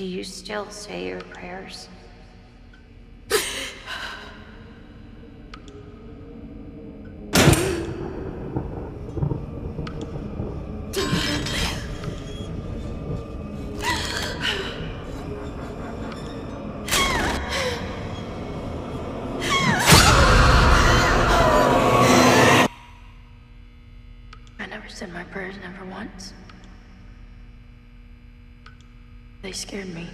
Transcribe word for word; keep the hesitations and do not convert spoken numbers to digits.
Do you still say your prayers? They scared me.